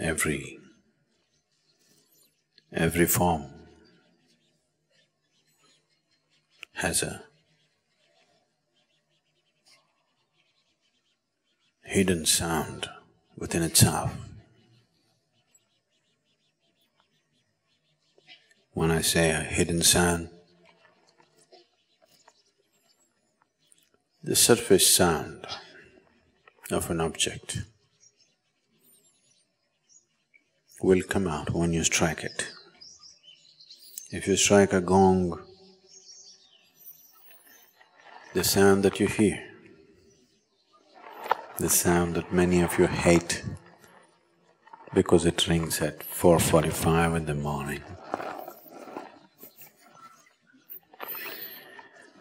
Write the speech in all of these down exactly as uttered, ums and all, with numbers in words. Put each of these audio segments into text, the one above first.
Every, every form has a hidden sound within itself. When I say a hidden sound, the surface sound of an object will come out when you strike it. If you strike a gong, the sound that you hear, the sound that many of you hate because it rings at four forty-five in the morning,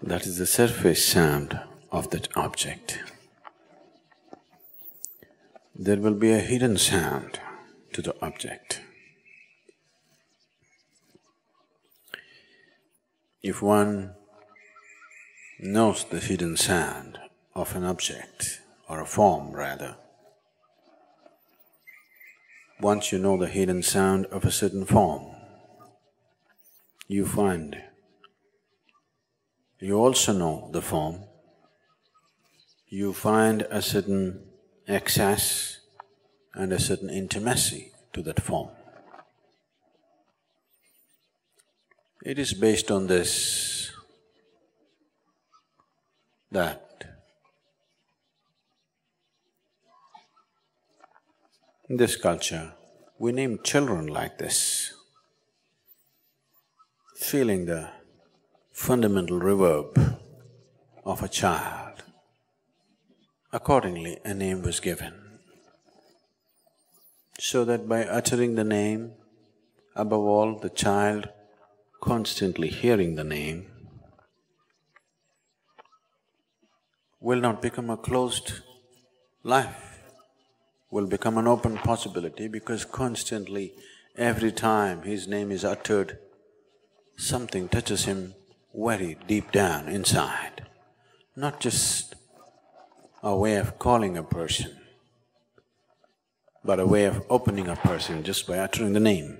that is the surface sound of that object. There will be a hidden sound to the object. If one knows the hidden sound of an object, or a form rather, once you know the hidden sound of a certain form, you find you also know the form, you find a certain excess and a certain intimacy to that form. It is based on this that in this culture we name children like this, feeling the fundamental reverb of a child. Accordingly, a name was given, so that by uttering the name, above all the child constantly hearing the name, will not become a closed life, will become an open possibility, because constantly, every time his name is uttered, something touches him very deep down inside. Not just a way of calling a person, but a way of opening a person just by uttering the name.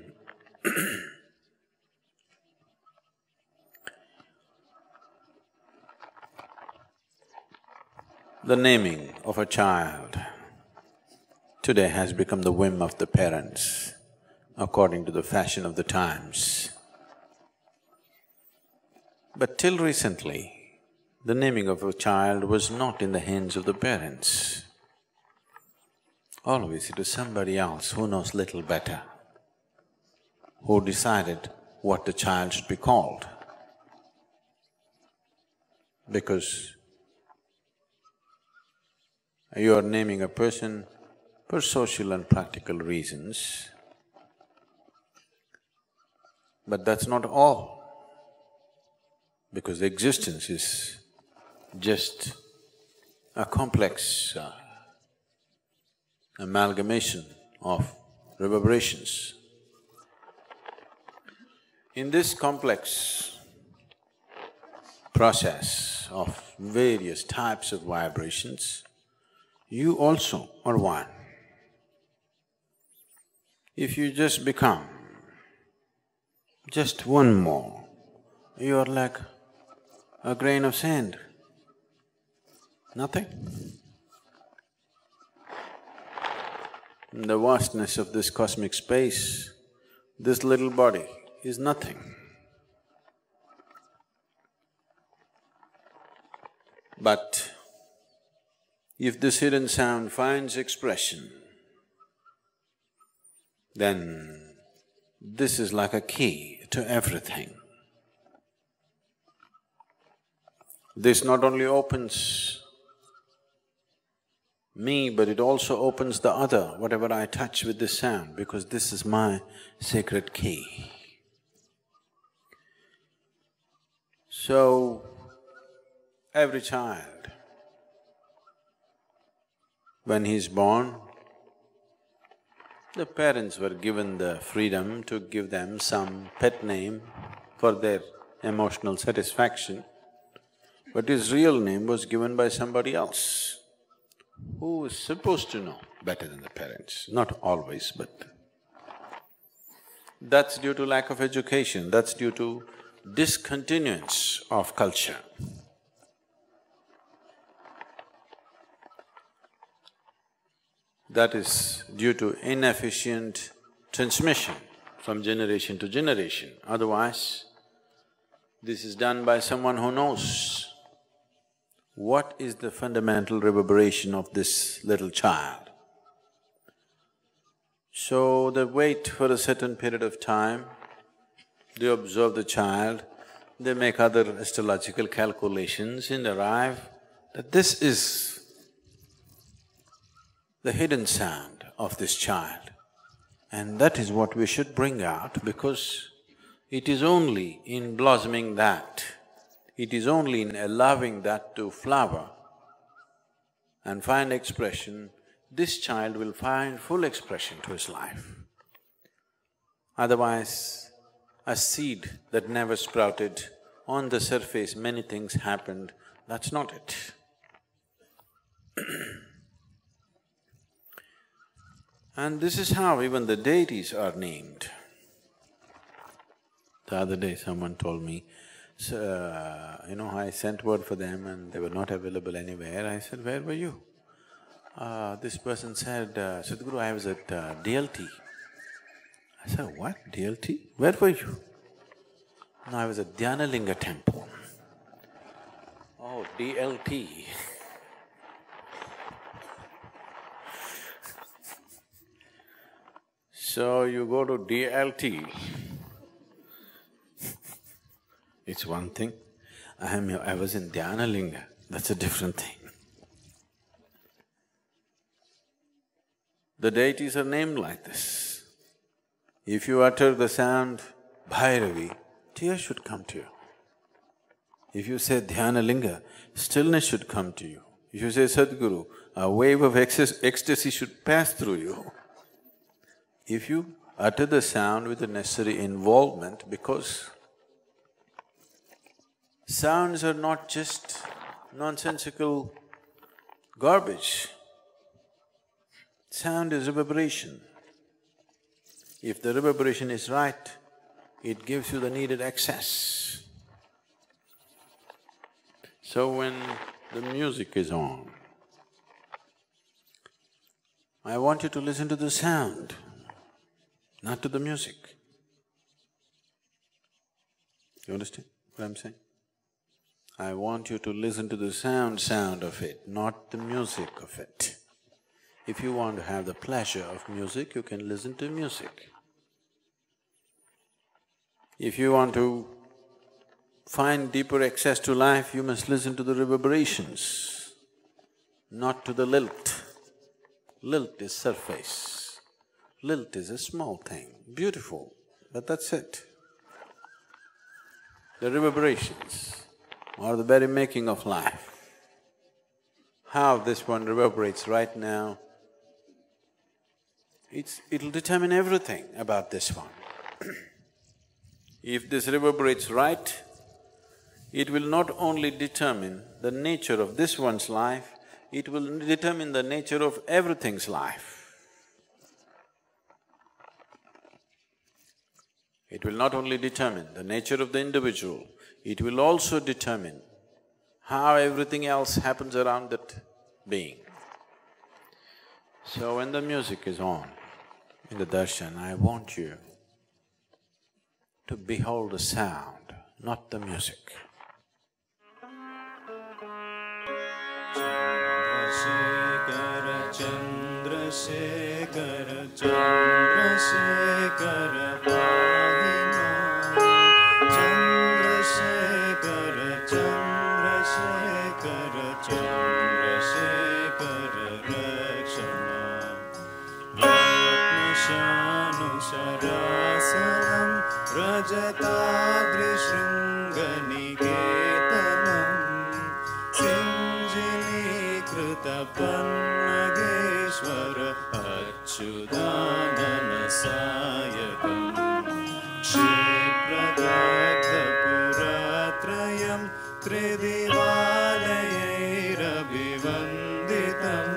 The naming of a child today has become the whim of the parents, according to the fashion of the times. But till recently, the naming of a child was not in the hands of the parents. Always it is somebody else who knows little better, who decided what the child should be called. Because you are naming a person for social and practical reasons, but that's not all, because existence is just a complex uh, amalgamation of reverberations. In this complex process of various types of vibrations, you also are one. If you just become just one more, you are like a grain of sand, nothing. In the vastness of this cosmic space, this little body is nothing. But If this hidden sound finds expression, then this is like a key to everything. This not only opens me, but it also opens the other, whatever I touch with this sound, because this is my sacred key. So, every child, when he's born, the parents were given the freedom to give them some pet name for their emotional satisfaction, but his real name was given by somebody else, who is supposed to know better than the parents. Not always, but that's due to lack of education, that's due to discontinuance of culture. That is due to inefficient transmission from generation to generation. Otherwise, this is done by someone who knows what is the fundamental reverberation of this little child. So they wait for a certain period of time, they observe the child, they make other astrological calculations and arrive that this is the hidden sound of this child. And that is what we should bring out, because it is only in blossoming that, it is only in allowing that to flower and find expression, this child will find full expression to his life. Otherwise, a seed that never sprouted, on the surface many things happened, that's not it. And this is how even the deities are named. The other day someone told me, so, you know, I sent word for them and they were not available anywhere. I said, where were you? Uh, this person said, uh, Sadhguru, I was at uh, D L T. I said, what? D L T? Where were you? No, I was at Dhyanalinga temple. Oh, D L T So, you go to D L T. It's one thing. I am I was in Dhyanalinga, that's a different thing. The deities are named like this. If you utter the sound Bhairavi, tears should come to you. If you say Dhyanalinga, stillness should come to you. If you say Sadhguru, a wave of ecstasy should pass through you. If you utter the sound with the necessary involvement, because sounds are not just nonsensical garbage. Sound is reverberation. If the reverberation is right, it gives you the needed excess. So when the music is on, I want you to listen to the sound, not to the music. You understand what I'm saying? I want you to listen to the sound sound of it, not the music of it. If you want to have the pleasure of music, you can listen to music. If you want to find deeper access to life, you must listen to the reverberations, not to the lilt. Lilt is surface. Lilt is a small thing, beautiful, but that's it. The reverberations or the very making of life. How this one reverberates right now, it's… it'll determine everything about this one. If this reverberates right, it will not only determine the nature of this one's life, it will determine the nature of everything's life. It will not only determine the nature of the individual, it will also determine how everything else happens around that being. So when the music is on in the darshan, I want you to behold the sound, not the music. Chandrasekara, Chandrasekara, Chandrasekara, Vahima. Chandrasekara, Chandrasekara, Chandrasekara, Rakshana. Ratnashanusharasanam, Rajatadrishringaniketanam. Pannageshwara Achyudanana Sayakam Kshepragata Puratrayam Tridivalayairavivvanditam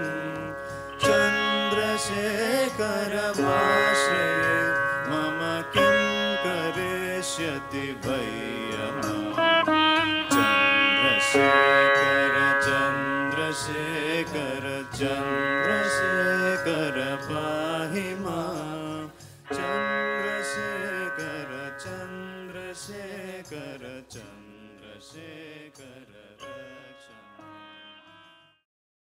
Chandrasekara Vashraye Mama Kim Kareshyati Bhaiyama Chandrasekara Chandrasekara Chandrasekara Pahima Chandrasekara Chandrasekara Chandrasekara